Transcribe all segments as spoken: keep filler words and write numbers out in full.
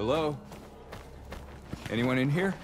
Hello? Anyone in here?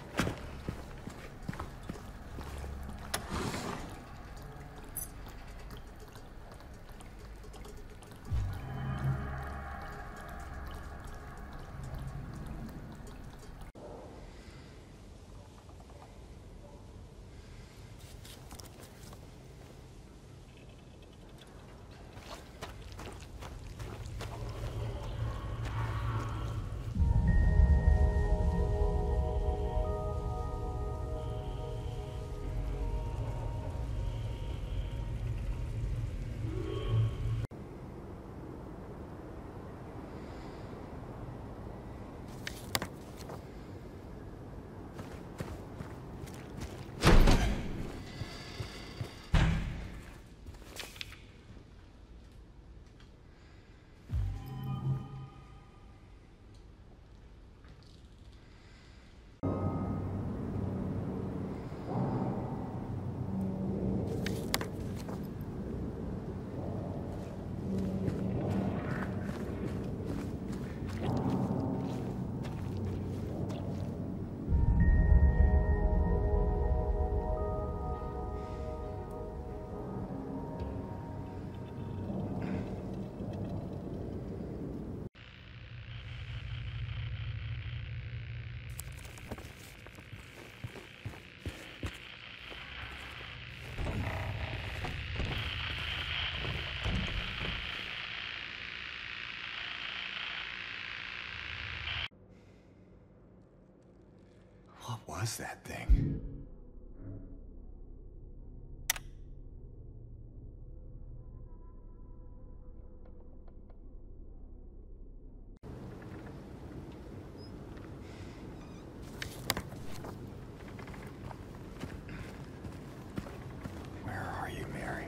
What was that thing? Where are you, Mary?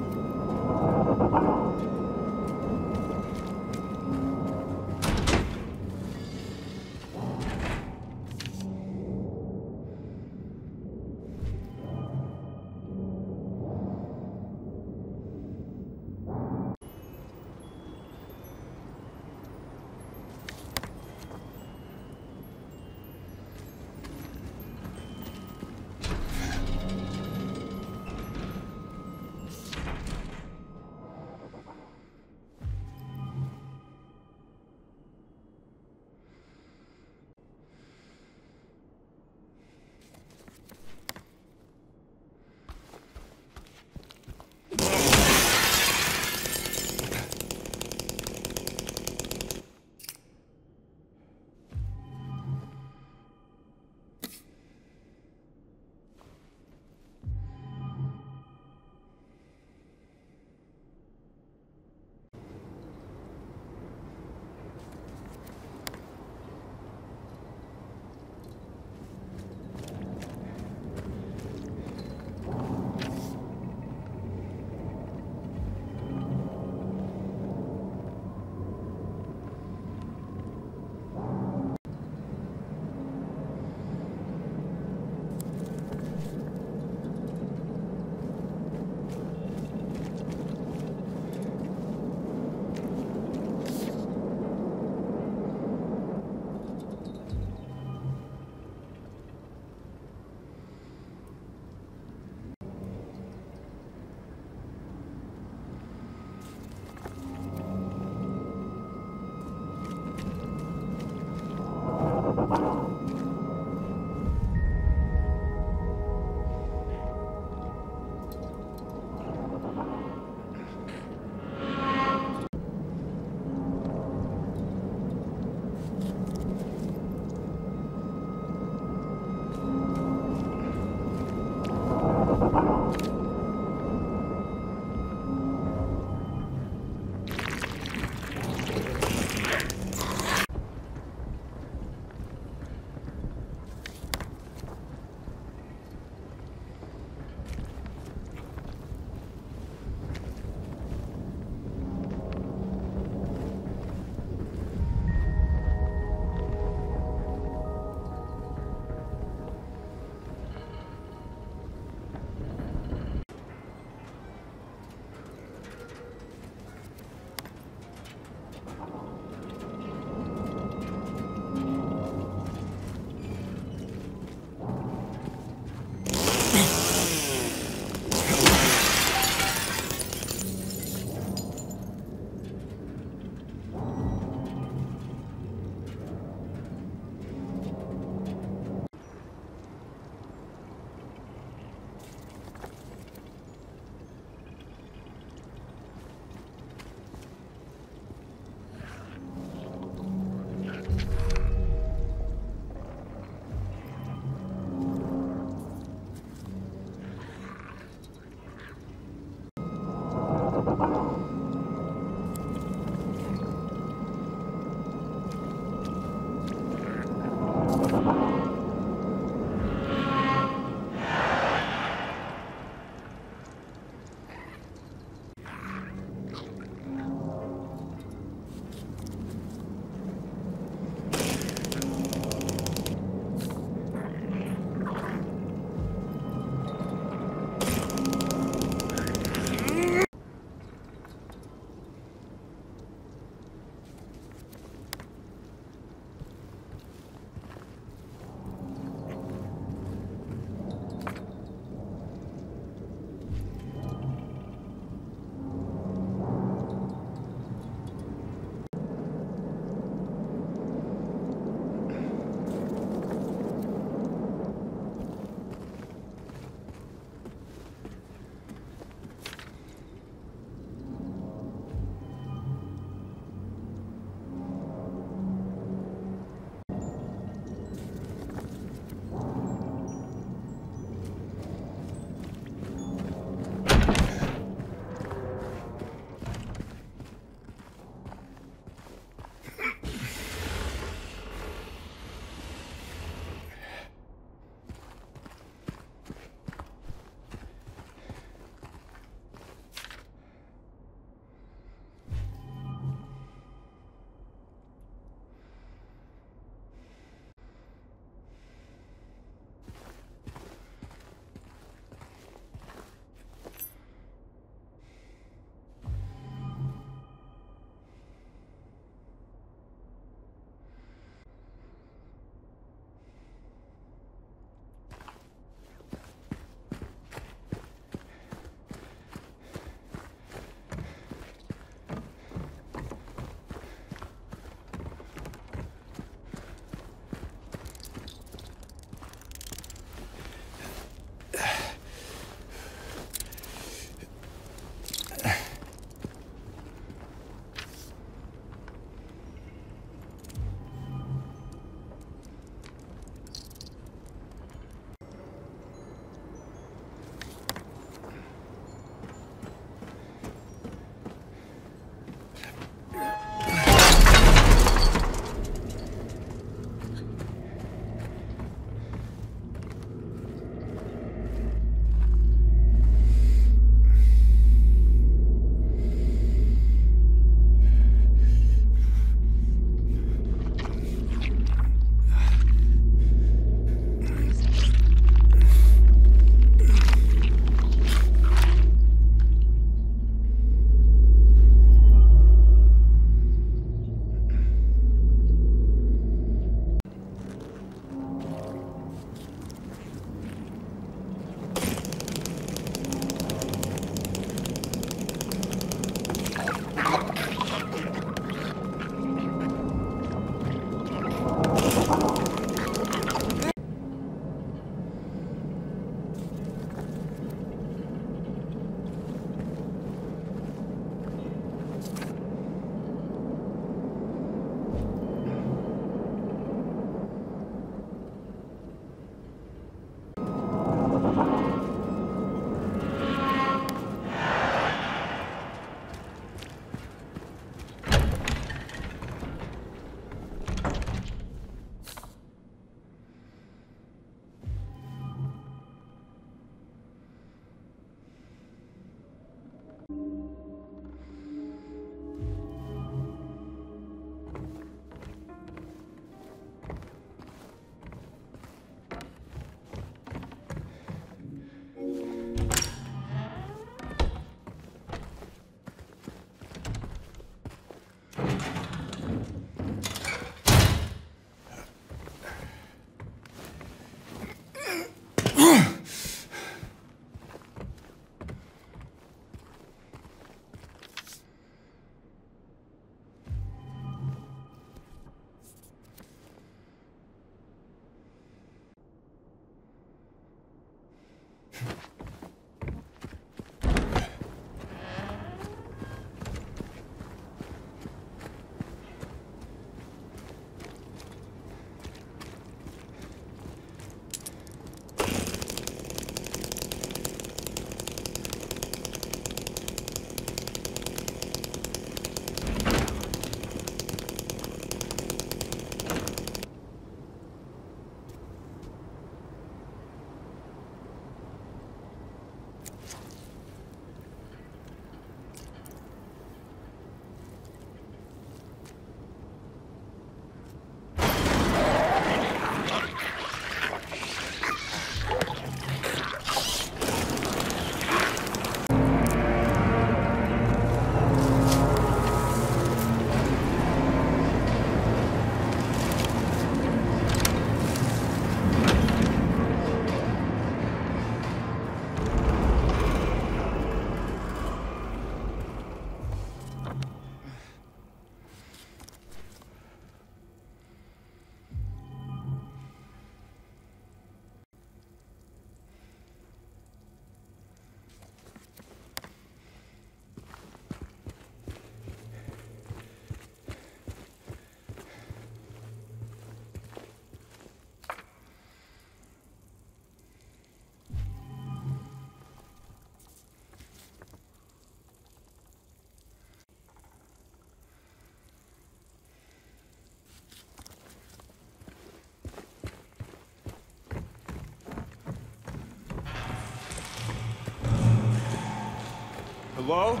Hello?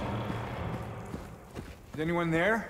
Is anyone there?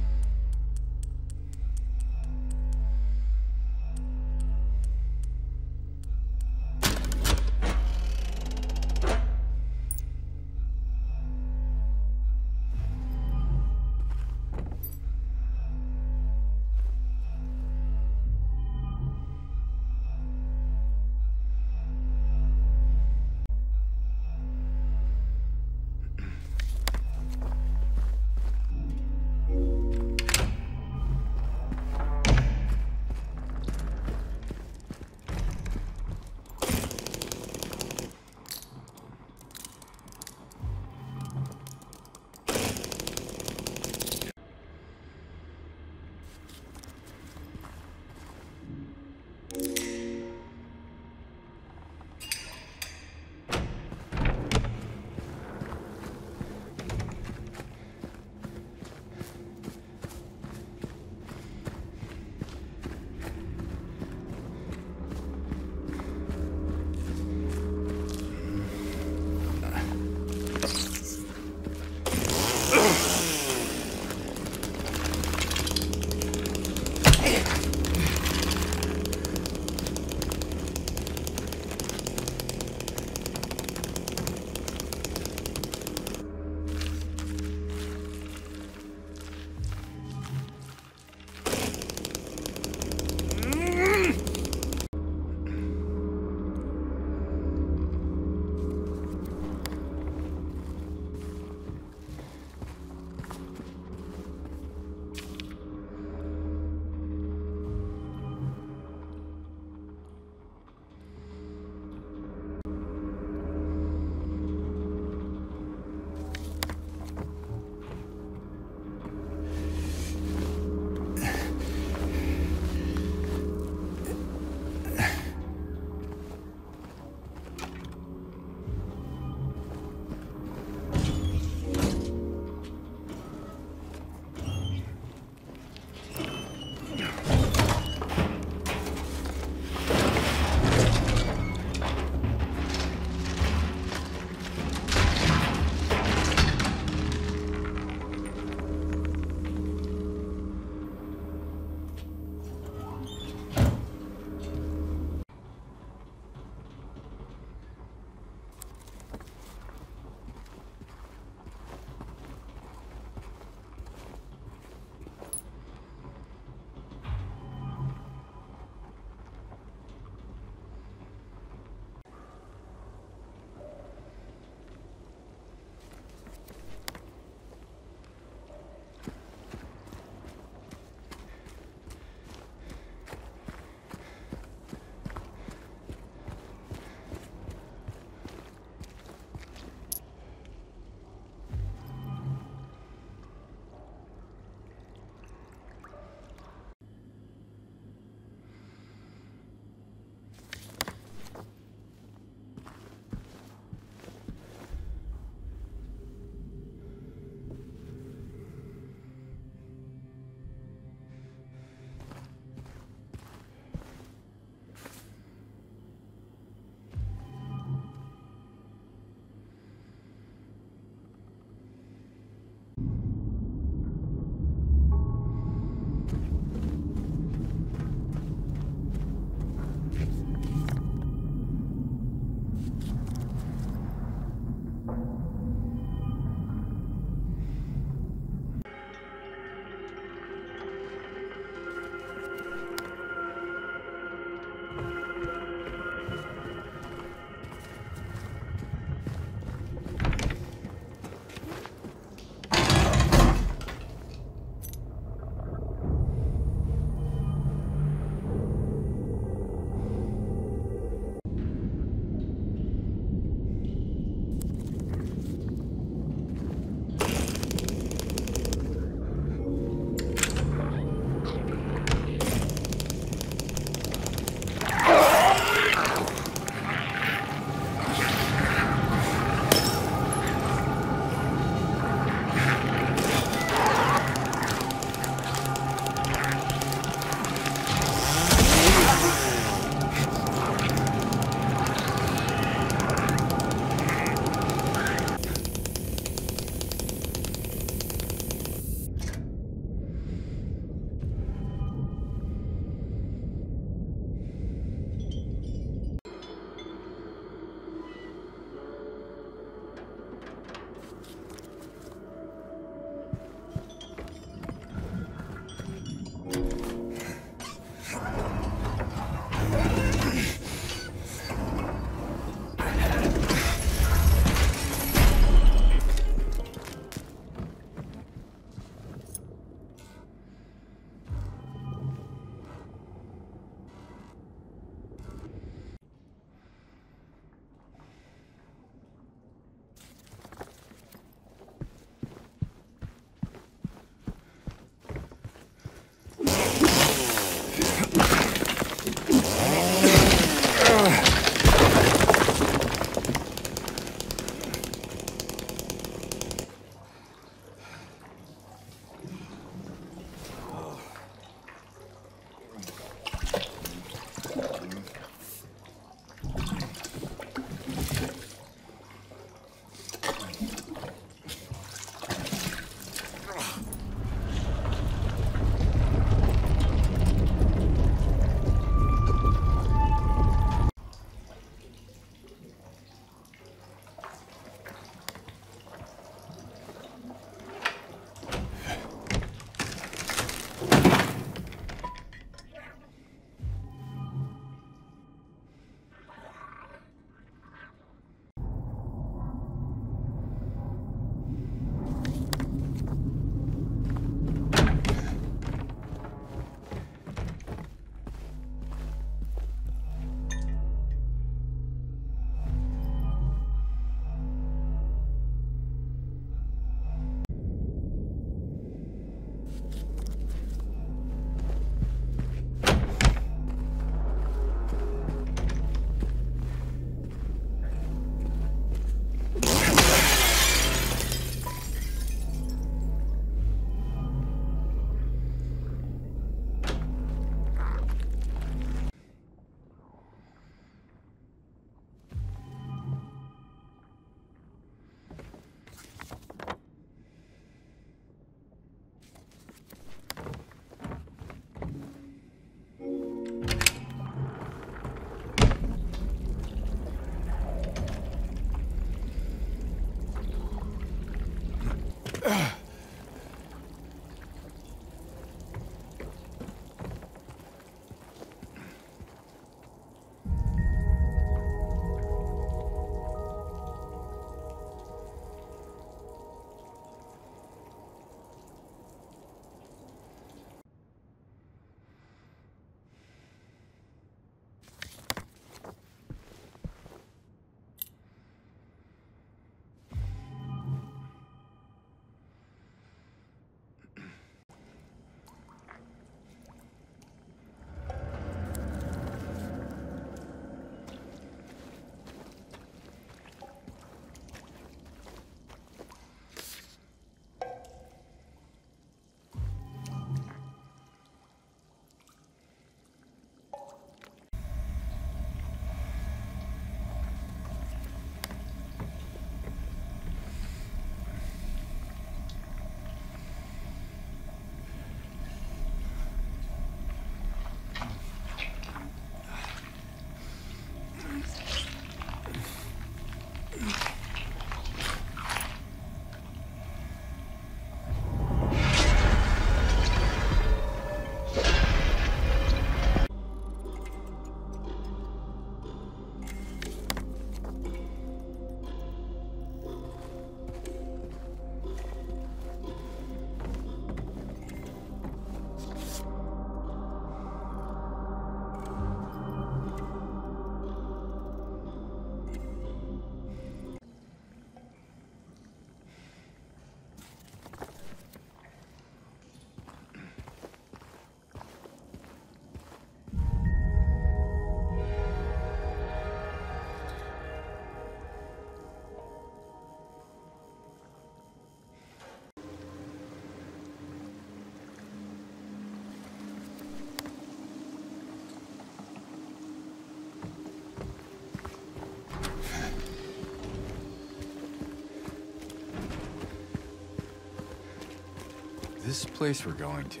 This place we're going to,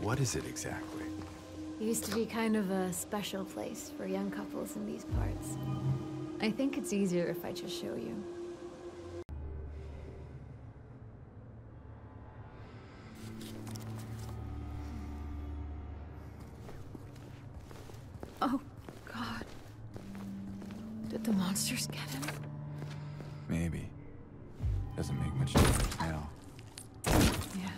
what is it exactly? It used to be kind of a special place for young couples in these parts. I think it's easier if I just show you. Oh, God. Did the monsters get him? Maybe. Doesn't make much difference now. Yeah.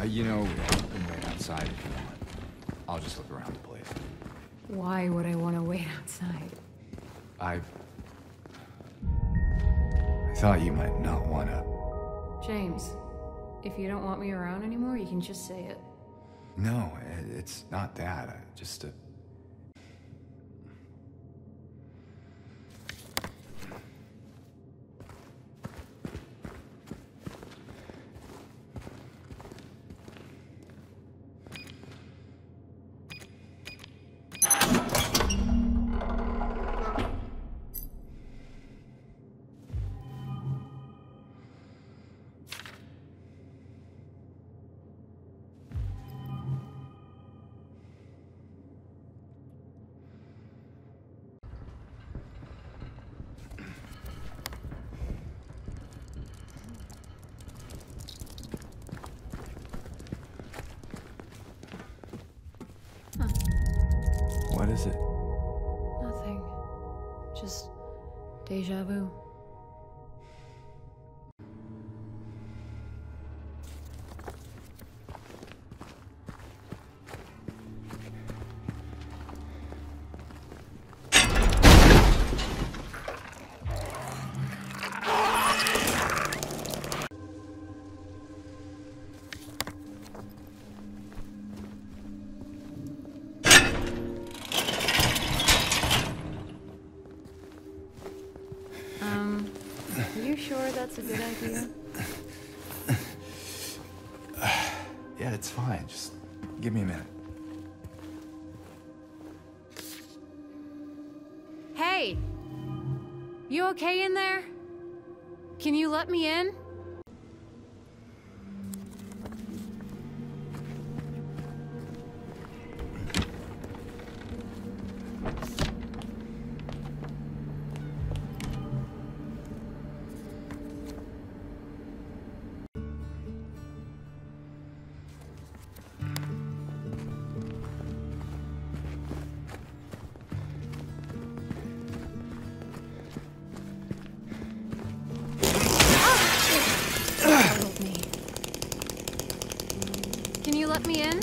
Uh, you know, we can wait outside if you want. I'll just look around the place. Why would I want to wait outside? I... I thought you might not want to. James, if you don't want me around anymore, you can just say it. No, it's not that. I just... Uh... What is it? Nothing. Just déjà vu. That's a good idea. Yeah, it's fine. Just give me a minute. Hey! You okay in there? Can you let me in? Let me in?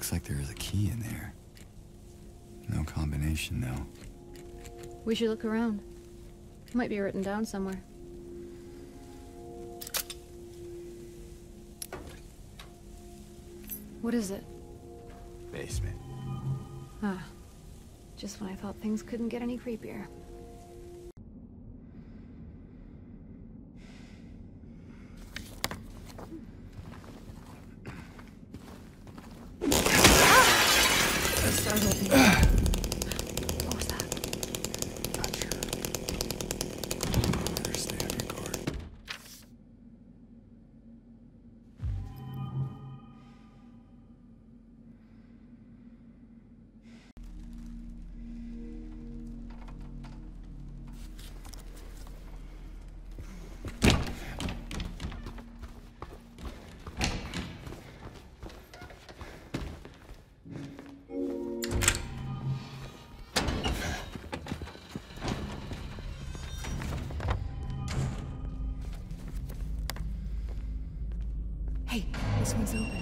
Looks like there is a key in there. No combination, though. We should look around. It might be written down somewhere. What is it? Basement. Ah. Just when I thought things couldn't get any creepier. Hey, this one's open.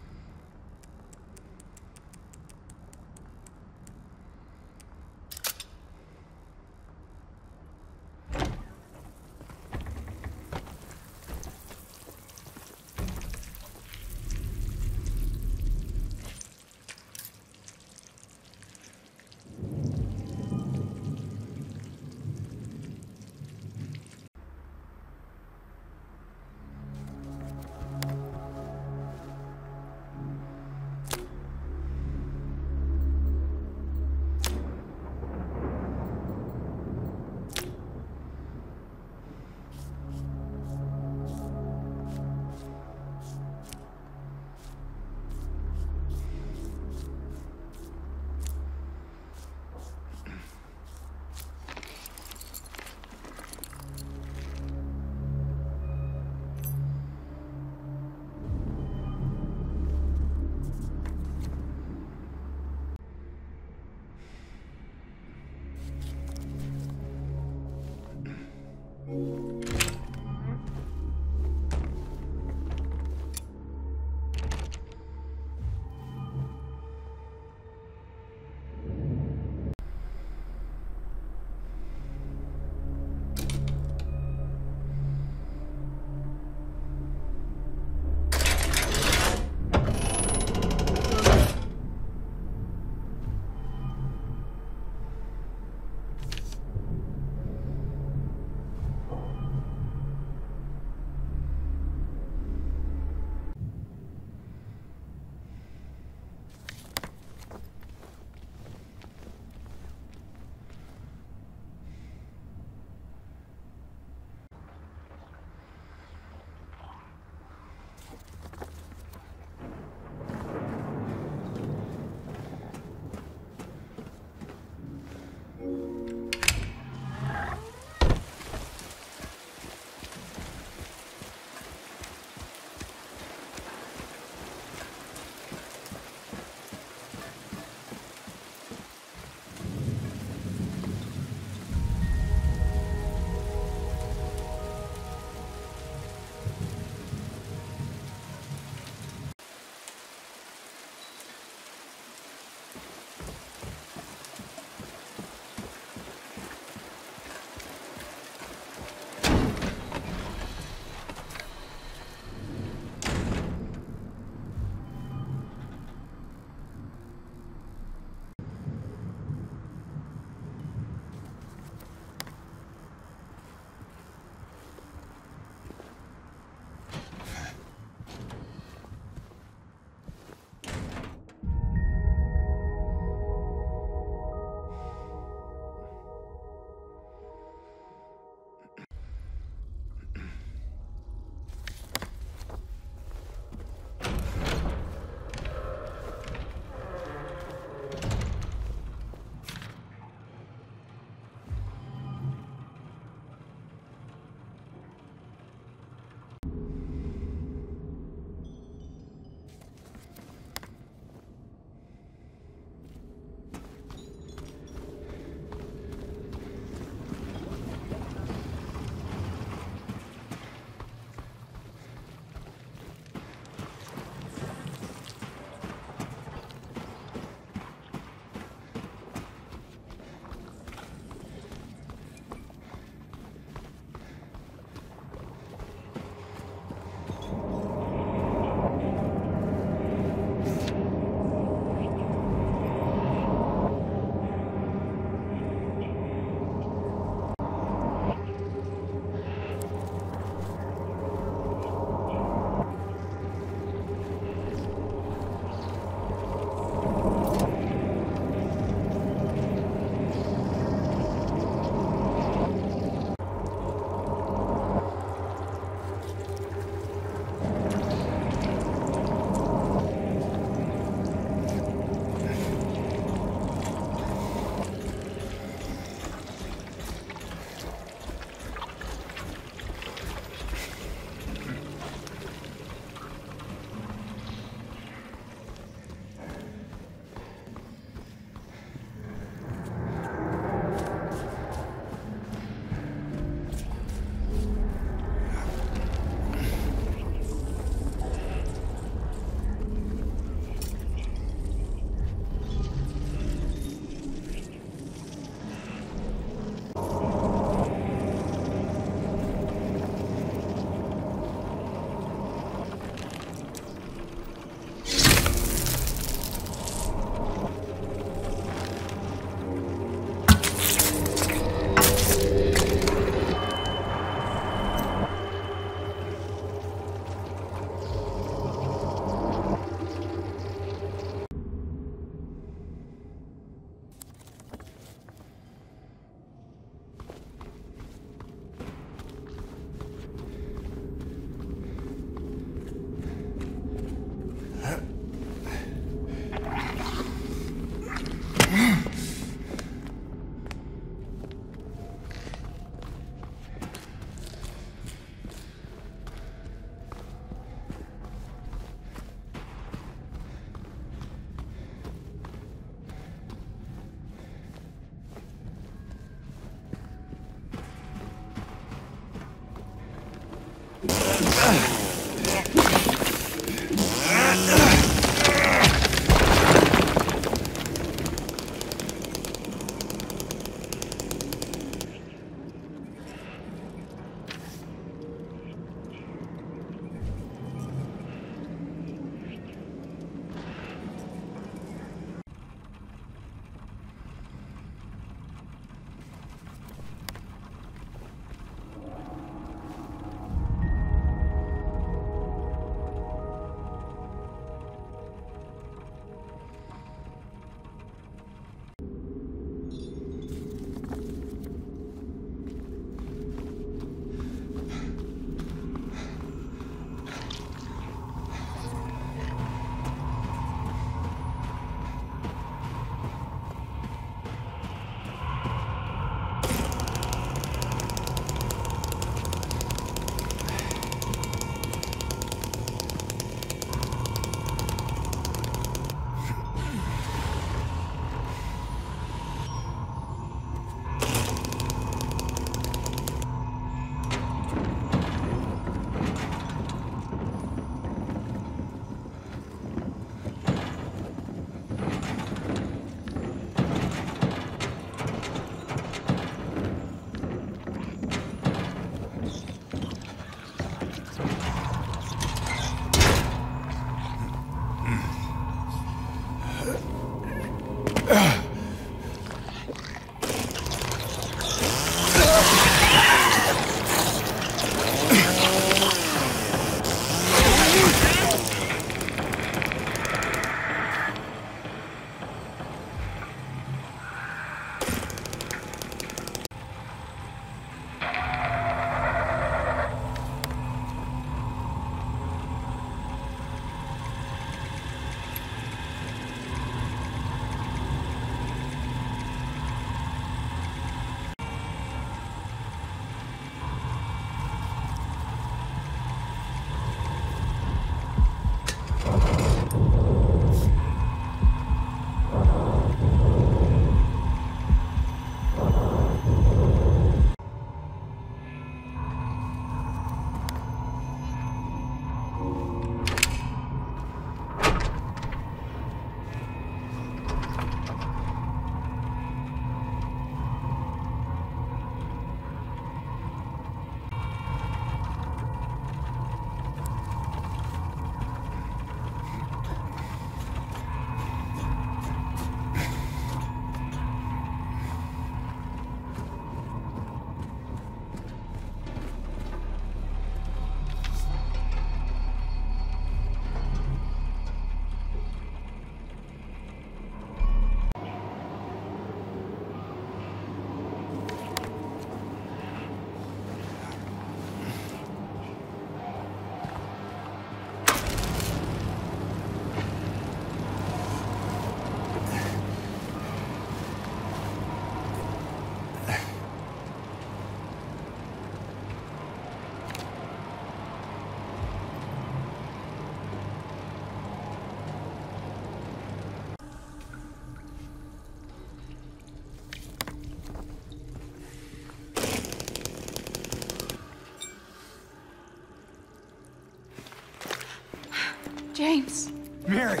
James. Mary.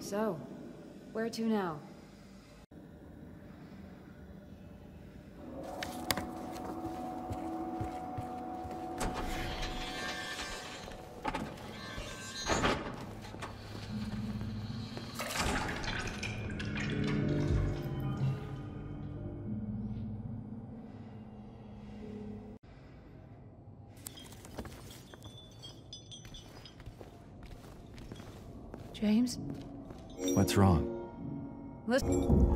So, where to now? James? What's wrong? Listen.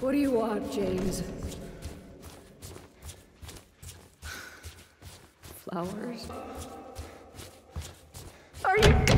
What do you want, James? Flowers? Are you...